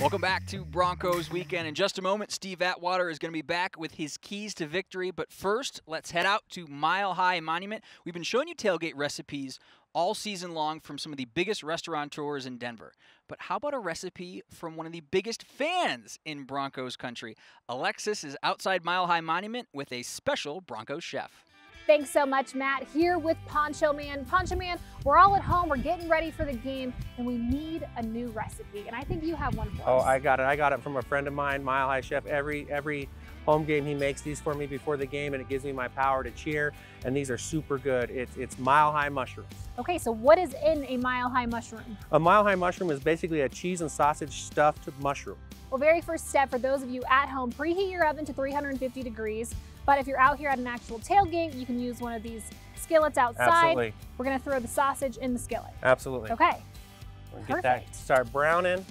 Welcome back to Broncos Weekend. In just a moment, Steve Atwater is going to be back with his keys to victory. But first, let's head out to Mile High Monument. We've been showing you tailgate recipes all season long from some of the biggest restaurateurs in Denver. But how about a recipe from one of the biggest fans in Broncos country? Alexis is outside Mile High Monument with a special Broncos chef. Thanks so much, Matt. Here with Poncho Man. Poncho Man, we're all at home. We're getting ready for the game, and we need a new recipe. And I think you have one for us. Oh, I got it. I got it from a friend of mine, Mile High Chef. Every home game, he makes these for me before the game, and it gives me my power to cheer. And these are super good. It's Mile High Mushrooms. Okay, so what is in a Mile High Mushroom? A Mile High Mushroom is basically a cheese and sausage stuffed mushroom. Well, very first step for those of you at home, preheat your oven to 350 degrees. But if you're out here at an actual tailgate, you can use one of these skillets outside. Absolutely. We're gonna throw the sausage in the skillet. Absolutely. Okay. We'll get that, start browning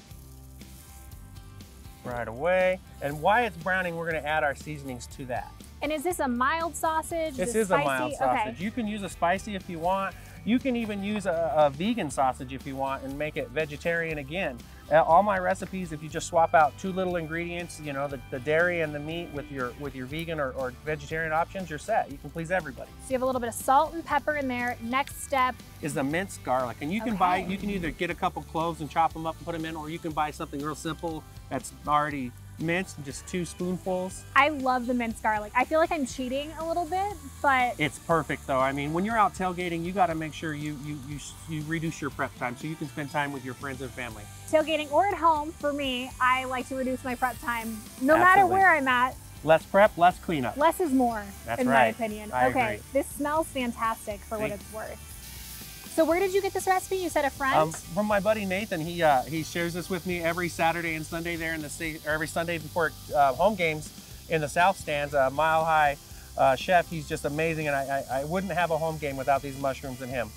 right away. And while it's browning, we're gonna add our seasonings to that. And is this a mild sausage? This is a mild sausage. Okay. You can use a spicy if you want. You can even use a vegan sausage if you want and make it vegetarian again. All my recipes, if you just swap out two little ingredients, you know, the dairy and the meat with your vegan or vegetarian options, you're set. You can please everybody. So you have a little bit of salt and pepper in there. Next step is the minced garlic. And you can buy, you can either get a couple cloves and chop them up and put them in, or you can buy something real simple that's already minced, just 2 spoonfuls. I love the minced garlic. I feel like I'm cheating a little bit, but it's perfect though. I mean, when you're out tailgating, you got to make sure you reduce your prep time so you can spend time with your friends and family. Tailgating or at home, for me, I like to reduce my prep time no matter where I'm at. Less prep, less cleanup. Less is more, in my opinion. I agree. This smells fantastic for what it's worth. So where did you get this recipe? You said a friend? From my buddy Nathan. He shares this with me every Saturday and Sunday there in the state, or every Sunday before home games in the South Stands. Mile High Chef, he's just amazing, and I wouldn't have a home game without these mushrooms and him.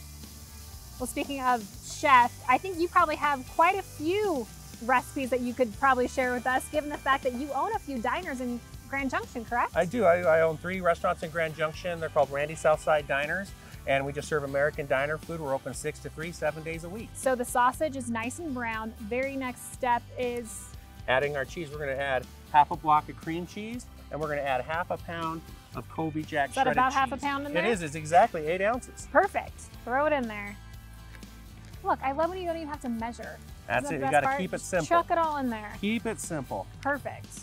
Well, speaking of chef, I think you probably have quite a few recipes that you could probably share with us, given the fact that you own a few diners in Grand Junction, correct? I do. I own 3 restaurants in Grand Junction. They're called Randy Southside Diners. And we just serve American diner food. We're open 6 to 3, 7 days a week. So the sausage is nice and brown. Very next step is adding our cheese. We're gonna add half a block of cream cheese, and we're gonna add half a pound of Kobe Jack shredded cheese. Is that about half a pound in there? It is, it's exactly 8 ounces. Perfect, throw it in there. Look, I love when you don't even have to measure. That's it, you gotta keep it simple. Chuck it all in there. Keep it simple. Perfect.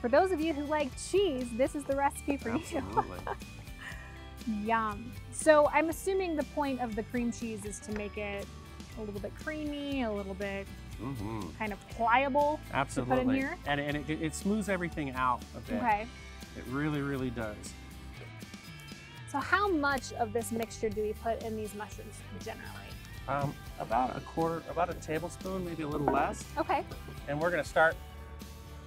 For those of you who like cheese, this is the recipe for you. Yum. So I'm assuming the point of the cream cheese is to make it a little bit creamy, a little bit kind of pliable. Absolutely. To put in here. And it smooths everything out a bit. Okay. It really, really does. So how much of this mixture do we put in these mushrooms generally? About a tablespoon, maybe a little less. Okay. And we're gonna start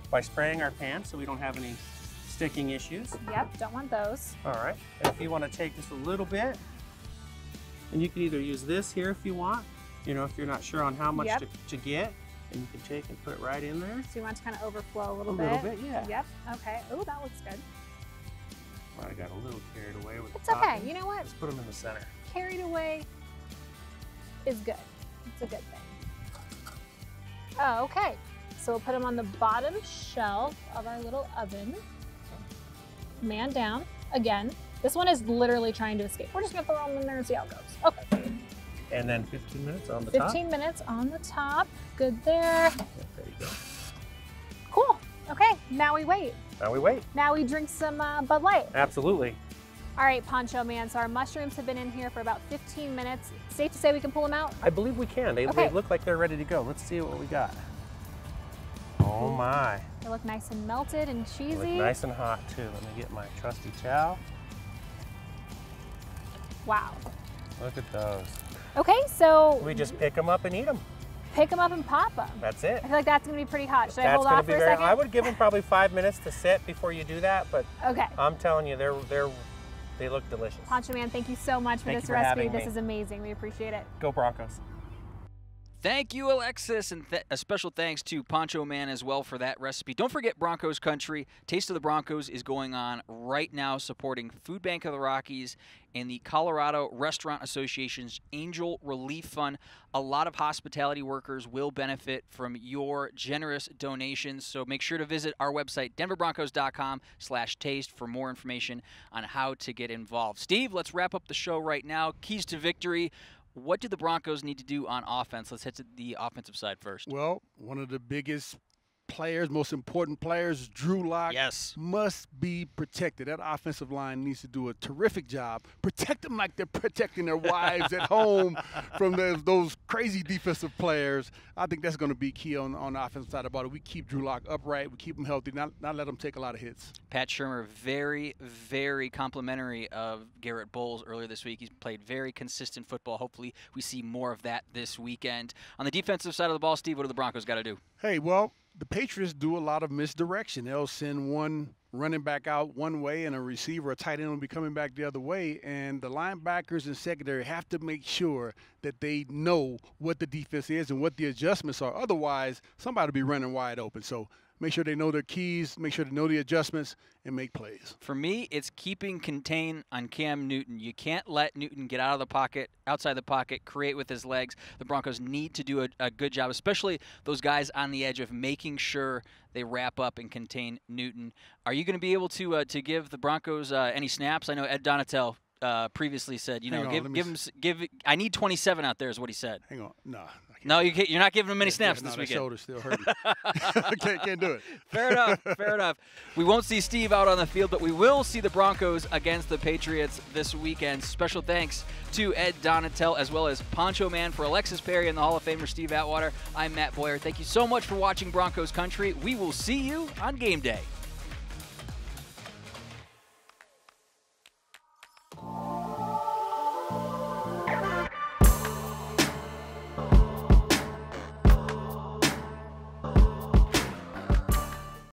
by spraying our pan so we don't have any sticking issues. Yep, don't want those. All right, and if you want to take just a little bit, and you can either use this here if you want, you know, if you're not sure on how much to get, and you can take and put it right in there. So you want to kind of overflow a little bit? Yeah. Yep, okay. Oh, that looks good. Well, I got a little carried away with the topping. It's okay, you know what? Just put them in the center. Carried away is good. It's a good thing. Oh, okay. So we'll put them on the bottom shelf of our little oven. Man down, again. This one is literally trying to escape. We're just gonna throw them in there and see how it goes. Okay. And then 15 minutes on the top. 15 minutes on the top, good there. Yeah, there you go. Cool, okay, now we wait. Now we wait. Now we drink some Bud Light. Absolutely. All right, Poncho Man, so our mushrooms have been in here for about 15 minutes. Safe to say we can pull them out? I believe we can, they look like they're ready to go. Let's see what we got. Oh my. They look nice and melted and cheesy. They look nice and hot too. Let me get my trusty towel. Wow. Look at those. Okay, so. We just pick them up and eat them. Pick them up and pop them. That's it. I feel like that's gonna be pretty hot. Should I hold off for a second? I would give them probably 5 minutes to sit before you do that, but I'm telling you, they look delicious. Poncho Man, thank you so much for this recipe. This is amazing, we appreciate it. Go Broncos. Thank you, Alexis, and a special thanks to Poncho Man as well for that recipe. Don't forget Broncos Country. Taste of the Broncos is going on right now, supporting Food Bank of the Rockies and the Colorado Restaurant Association's Angel Relief Fund. A lot of hospitality workers will benefit from your generous donations, so make sure to visit our website, denverbroncos.com/taste, for more information on how to get involved. Steve, let's wrap up the show right now. Keys to victory. What do the Broncos need to do on offense? Let's head to the offensive side first. Well, one of the biggest players, most important players, Drew Lock, must be protected. That offensive line needs to do a terrific job. Protect them like they're protecting their wives at home from those crazy defensive players. I think that's going to be key on the offensive side about it. We keep Drew Lock upright. We keep him healthy, not let him take a lot of hits. Pat Shermer, very, very complimentary of Garrett Bowles earlier this week. He's played very consistent football. Hopefully we see more of that this weekend. On the defensive side of the ball, Steve, what do the Broncos got to do? Hey, well, the Patriots do a lot of misdirection. They'll send one running back out one way and a receiver, a tight end will be coming back the other way. And the linebackers and secondary have to make sure that they know what the defense is and what the adjustments are. Otherwise, somebody will be running wide open. So make sure they know their keys, make sure they know the adjustments, and make plays. For me, it's keeping contain on Cam Newton. You can't let Newton get out of the pocket, outside the pocket, create with his legs. The Broncos need to do a good job, especially those guys on the edge, of making sure they wrap up and contain Newton. Are you going to be able to give the Broncos any snaps? I know Ed Donatel previously said, you know, give him, I need 27 out there is what he said. Hang on, no, you can't, you're not giving him many snaps this weekend. My shoulder's still hurting. Can't do it. Fair enough, fair enough. We won't see Steve out on the field, but we will see the Broncos against the Patriots this weekend. Special thanks to Ed Donatel as well as Poncho Man. For Alexis Perry and the Hall of Famer Steve Atwater, I'm Matt Boyer. Thank you so much for watching Broncos Country. We will see you on game day.